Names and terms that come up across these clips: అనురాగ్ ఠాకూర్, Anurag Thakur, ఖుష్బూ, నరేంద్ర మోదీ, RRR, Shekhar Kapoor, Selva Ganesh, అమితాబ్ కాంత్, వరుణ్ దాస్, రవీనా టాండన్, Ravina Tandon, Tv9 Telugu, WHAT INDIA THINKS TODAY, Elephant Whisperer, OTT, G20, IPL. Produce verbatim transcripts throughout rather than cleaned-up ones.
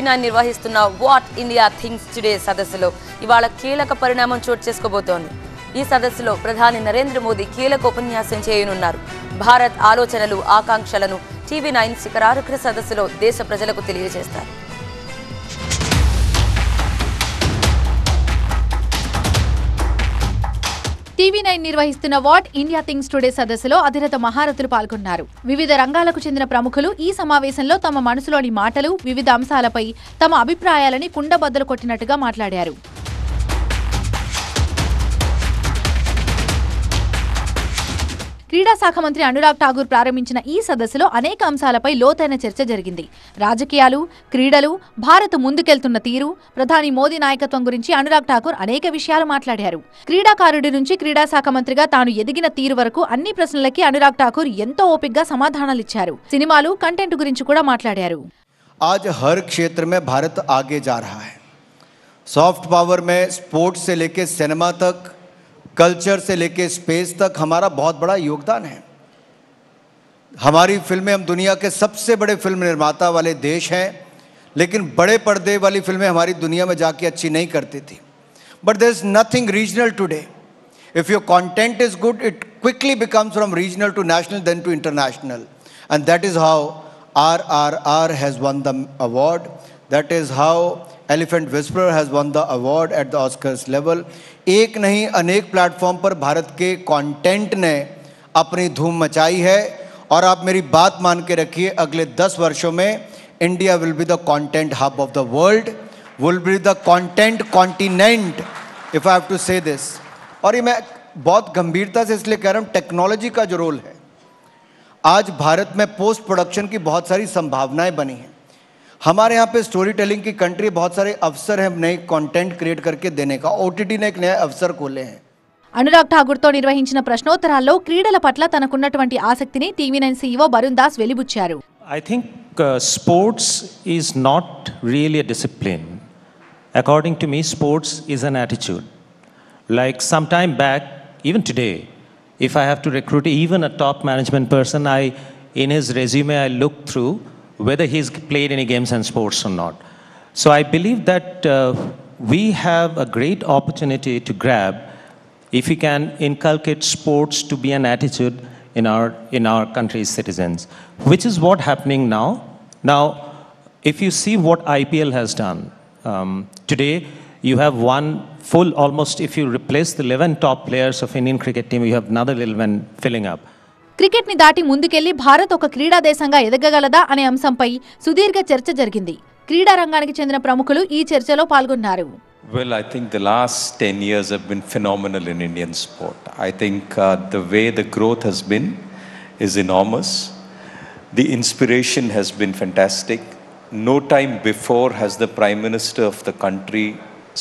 T V nine నిర్వహిస్తున్న What India Thinks Today సదస్సులో ఇవాళ కీలక పరిణామం చోటు చేసుకోబోతోంది. ఈ సదస్సులో ప్రధాని నరేంద్ర మోదీ కీలక ఉపన్యాసం చేయనున్నారు. భారత్ ఆలోచనలు ఆకాంక్షలను T V nine శిఖరాగ్ర సదస్సులో దేశ ప్రజలకు తెలియజేస్తారు. T V nine నిర్వహిస్తున్న వాట్ ఇండియా థింగ్స్ టుడే సదస్సులో అధిరత మహారతులు పాల్గొన్నారు. వివిధ రంగాలకు చెందిన ప్రముఖులు ఈ సమావేశంలో తమ మనసులోని మాటలు, వివిధ అంశాలపై తమ అభిప్రాయాలను కుండబద్దలు కొట్టినట్టుగా మాట్లాడారు. క్రీడా శాఖ మంత్రి అనురాగ్ ఠాకూర్ ప్రారంభించిన ఈ సదస్సులో అనేక అంశాలపై లోతైన చర్చ జరిగింది. రాజకీయాలు, క్రీడలు, భారత్ ముందుకెళ్తున్న తీరు, ప్రధాని మోదీ నాయకత్వం గురించి అనురాగ్ ఠాకూర్ అనేక విషయాలు మాట్లాడారు. క్రీడాకారుడి నుంచి క్రీడా శాఖ మంత్రిగా తాను ఎదిగిన తీరు వరకు అన్ని ప్రశ్నలకి అనురాగ్ ఠాకూర్ ఎంతో ఓపికగా సమాధానాలు ఇచ్చారు. సినిమాలు, కంటెంట్ గురించి కూడా మాట్లాడారు. आज हर क्षेत्र में भारत आगे जा रहा है. सॉफ्ट पावर में स्पोर्ट्स से लेके सिनेमा तक, कल्चर से लेके स्पेस तक हमारा बहुत बड़ा योगदान है. हमारी फिल्में, हम दुनिया के सबसे बड़े फिल्म निर्माता वाले देश हैं, लेकिन बड़े पर्दे वाली फिल्में हमारी दुनिया में जाके अच्छी नहीं करती थी. But there is nothing regional today. If your content is good, it quickly becomes from regional to national, then to international. And that is how R R R has won the award. That is how Elephant Whisperer has won the award at the Oscars level. एक नहीं अनेक platform पर भारत के content ने अपनी धूम मचाई है. और आप मेरी बात मान के रखिए, अगले दस वर्षों में India will be the content hub of the world, will be the content continent, if I have to say this. और ये मैं बहुत गंभीरता से इसलिए कह रहा हूँ, टेक्नोलॉजी का जो रोल है. आज भारत में पोस्ट प्रोडक्शन की बहुत सारी संभावनाएँ बनी हैं. हमारे यहाँ पे स्टोरी टेलिंग की कंट्री, बहुत सारे अवसर हैं नए कंटेंट क्रिएट करके देने का. O T T ने एक नया अवसर खोले हैं. అనురాగ్ ఠాకూర్తో నిర్వహించిన ప్రశ్నోత్తరాల్లో క్రీడల పట్ల తనకున్నటువంటి ఆసక్తిని TV nine C E O వరుణ్ దాస్ వెలిబుచ్చారు. I think uh, sports is not really a discipline. According to me, sports is an attitude. Like some time back, even today, if I have to recruit even a top management person, I in his resume I look through whether he's played any games and sports or not. So I believe that uh, we have a great opportunity to grab if we can inculcate sports to be an attitude in our, in our country's citizens, which is what's happening now. Now, if you see what I P L has done, um, today you have one full, almost if you replace the eleven top players of Indian cricket team, you have another eleven filling up. Cricket ని దాటి ముందుకెళ్లి భారత్ ఒక క్రీడా దేశంగా ఎదగగలదా అనే అంశంపై సుదీర్ఘ చర్చ జరిగింది. క్రీడా రంగానికి చెందిన ప్రముఖులు ఈ చర్చలో పాల్గొన్నారు. Well, I think the last ten years have been phenomenal in Indian sport. I think uh, the way the growth has been is enormous. The inspiration has been fantastic. No time before has the Prime Minister of the country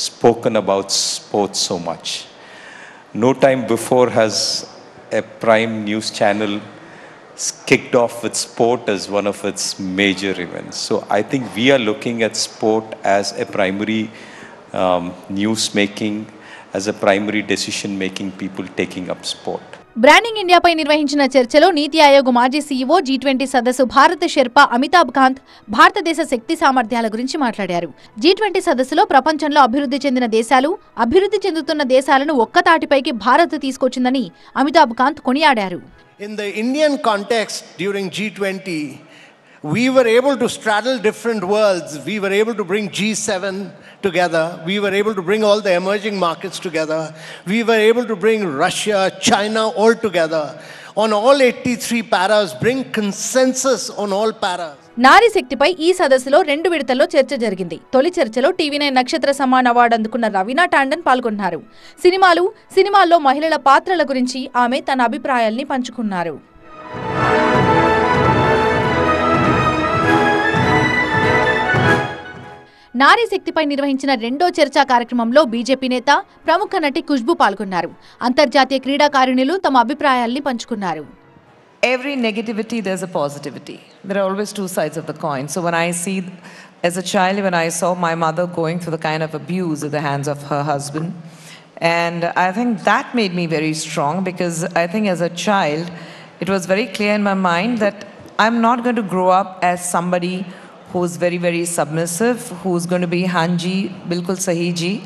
spoken about sports so much. No time before has a prime news channel kicked off with sport as one of its major events. So I think we are looking at sport as a primary um, news making, as a primary decision making, people taking up sport. Branding ఇండియాపై నిర్వహించిన చర్చలో నీతి ఆయోగ్ మాజీ C E O G twenty సదస్సు భారత షెర్పా అమితాబ్ కాంత్ భారతదేశ శక్తి సామర్థ్యాల గురించి మాట్లాడారు. G twenty సదస్సులో ప్రపంచంలో అభివృద్ధి చెందిన దేశాలు, అభివృద్ధి చెందుతున్న దేశాలను ఒక్కతాటిపైకి భారత్ తీసుకొచ్చిందని అమితాబ్ కాంత్ కొనియాడారు. In the Indian context during G twenty, we were able to straddle different worlds. We were able to bring G seven together, we were able to bring all the emerging markets together, we were able to bring Russia, China all together, on all eighty-three paras, bring consensus on all paras. నారీ శక్తిపై ఈ సదస్సులో రెండు విడతల్లో చర్చ జరిగింది. తొలి చర్చలో TV nine నక్షత్ర సమాన అవార్డు అందుకున్న రవీనా టాండన్ పాల్గొన్నారు. సినిమాలు, సినిమాల్లో మహిళల పాత్రల గురించి ఆమె తన అభిప్రాయాల్ని పంచుకున్నారు. నారీ శక్తిపై నిర్వహించిన రెండో చర్చా కార్యక్రమంలో బీజేపీ నేత, ప్రముఖ నటి ఖుష్బూ పాల్గొన్నారు. అంతర్జాతీయ క్రీడాకారిణులు తమ అభిప్రాయాల్ని పంచుకున్నారు. Every negativity there's a positivity. There are always two sides of the coin. So when I see, as a child, when I saw my mother going through the kind of abuse at the hands of her husband, and I think that made me very strong, because I think as a child it was very clear in my mind that I'm not going to grow up as somebody who's very, very submissive, who's going to be Hanji, Bilkul Sahiji.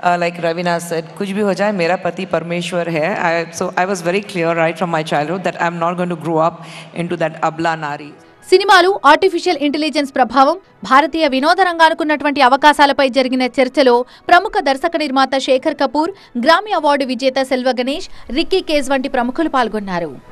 Uh, like Ravina said, kuch bhi ho jaye, mera pati Parmeshwar hai. I, so I was very clear right from my childhood that I'm not going to grow up into that abla nari. Cinemalu, artificial intelligence prabhavam, Bharatiya Vinoda Ranganukunnatuvanti avakasalapై jarigina charchalo, Pramukha Darshaka Nirmata Shekhar Kapoor, Grammy Award Vijeta Selva Ganesh, Ricky Case vanti Pramukhulu palgonnaru.